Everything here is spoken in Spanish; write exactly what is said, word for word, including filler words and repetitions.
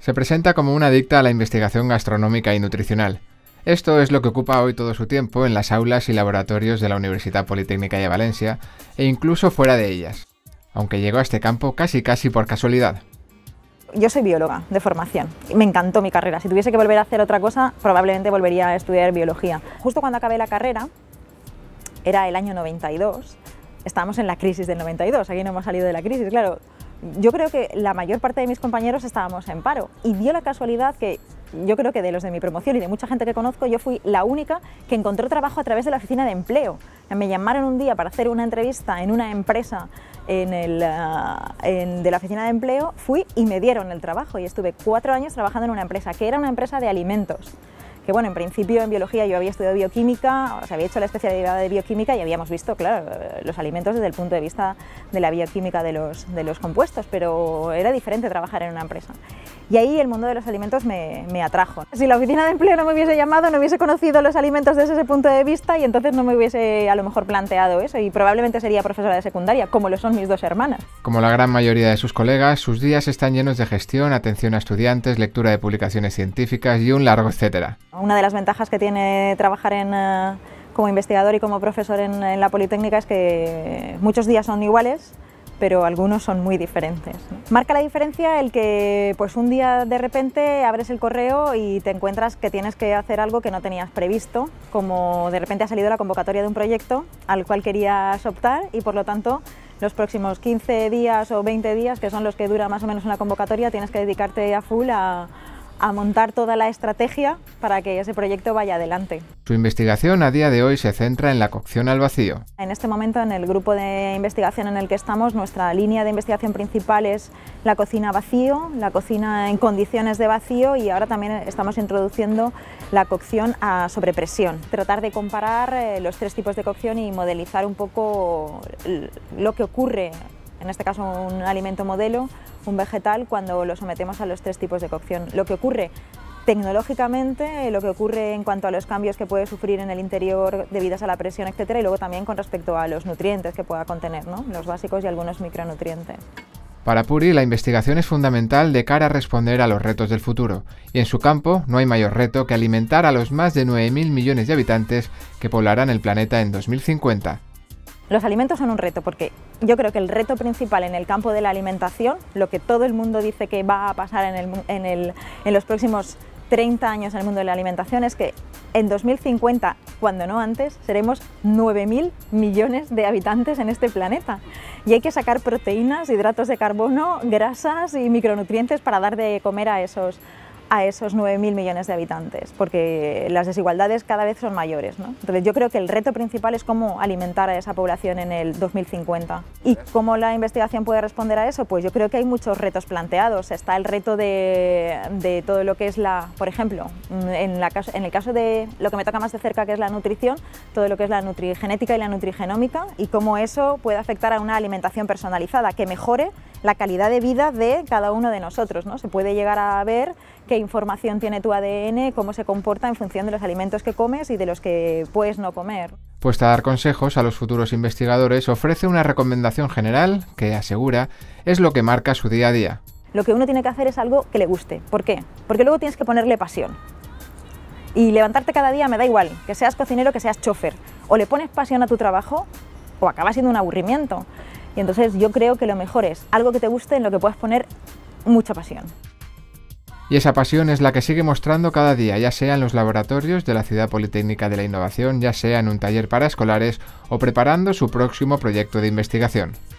Se presenta como una adicta a la investigación gastronómica y nutricional. Esto es lo que ocupa hoy todo su tiempo en las aulas y laboratorios de la Universitat Politécnica de Valencia e incluso fuera de ellas, aunque llegó a este campo casi casi por casualidad. Yo soy bióloga de formación, me encantó mi carrera. Si tuviese que volver a hacer otra cosa, probablemente volvería a estudiar biología. Justo cuando acabé la carrera, era el año noventa y dos, estábamos en la crisis del noventa y dos, aquí no hemos salido de la crisis, claro. Yo creo que la mayor parte de mis compañeros estábamos en paro y dio la casualidad que yo creo que de los de mi promoción y de mucha gente que conozco, yo fui la única que encontró trabajo a través de la oficina de empleo. Me llamaron un día para hacer una entrevista en una empresa en el, en, de la oficina de empleo, fui y me dieron el trabajo y estuve cuatro años trabajando en una empresa, que era una empresa de alimentos. Que bueno, en principio en biología yo había estudiado bioquímica, o sea, había hecho la especialidad de bioquímica y habíamos visto, claro, los alimentos desde el punto de vista de la bioquímica de los, de los compuestos, pero era diferente trabajar en una empresa. Y ahí el mundo de los alimentos me, me atrajo. Si la oficina de empleo no me hubiese llamado, no hubiese conocido los alimentos desde ese punto de vista y entonces no me hubiese a lo mejor planteado eso y probablemente sería profesora de secundaria, como lo son mis dos hermanas. Como la gran mayoría de sus colegas, sus días están llenos de gestión, atención a estudiantes, lectura de publicaciones científicas y un largo etcétera. Una de las ventajas que tiene trabajar en, uh, como investigador y como profesor en, en la Politécnica es que muchos días son iguales, pero algunos son muy diferentes, ¿no? Marca la diferencia el que pues un día de repente abres el correo y te encuentras que tienes que hacer algo que no tenías previsto, como de repente ha salido la convocatoria de un proyecto al cual querías optar y por lo tanto los próximos quince días o veinte días, que son los que dura más o menos una convocatoria, tienes que dedicarte a full a... a montar toda la estrategia para que ese proyecto vaya adelante. Su investigación a día de hoy se centra en la cocción al vacío. En este momento, en el grupo de investigación en el que estamos, nuestra línea de investigación principal es la cocina vacío, la cocina en condiciones de vacío y ahora también estamos introduciendo la cocción a sobrepresión. Tratar de comparar los tres tipos de cocción y modelizar un poco lo que ocurre, en este caso un alimento modelo, un vegetal, cuando lo sometemos a los tres tipos de cocción. Lo que ocurre tecnológicamente, lo que ocurre en cuanto a los cambios que puede sufrir en el interior debidas a la presión, etcétera, y luego también con respecto a los nutrientes que pueda contener, ¿no? Los básicos y algunos micronutrientes. Para Puri, la investigación es fundamental de cara a responder a los retos del futuro, y en su campo no hay mayor reto que alimentar a los más de nueve mil millones de habitantes que poblarán el planeta en dos mil cincuenta. Los alimentos son un reto porque yo creo que el reto principal en el campo de la alimentación, lo que todo el mundo dice que va a pasar en, el, en, el, en los próximos treinta años en el mundo de la alimentación, es que en dos mil cincuenta, cuando no antes, seremos nueve mil millones de habitantes en este planeta. Y hay que sacar proteínas, hidratos de carbono, grasas y micronutrientes para dar de comer a esos a esos nueve mil millones de habitantes, porque las desigualdades cada vez son mayores, ¿no? Entonces yo creo que el reto principal es cómo alimentar a esa población en el dos mil cincuenta. ¿Y cómo la investigación puede responder a eso? Pues yo creo que hay muchos retos planteados. Está el reto de, de todo lo que es la, por ejemplo, en, la, en el caso de lo que me toca más de cerca, que es la nutrición, todo lo que es la nutrigenética y la nutrigenómica, y cómo eso puede afectar a una alimentación personalizada que mejore la calidad de vida de cada uno de nosotros, ¿no? Se puede llegar a ver qué información tiene tu A D N, cómo se comporta en función de los alimentos que comes y de los que puedes no comer. Puesta a dar consejos a los futuros investigadores, ofrece una recomendación general que, asegura, es lo que marca su día a día. Lo que uno tiene que hacer es algo que le guste. ¿Por qué? Porque luego tienes que ponerle pasión. Y levantarte cada día me da igual, que seas cocinero, que seas chofer. O le pones pasión a tu trabajo o acaba siendo un aburrimiento. Y entonces yo creo que lo mejor es algo que te guste en lo que puedas poner mucha pasión. Y esa pasión es la que sigue mostrando cada día, ya sea en los laboratorios de la Ciudad Politécnica de la Innovación, ya sea en un taller para escolares o preparando su próximo proyecto de investigación.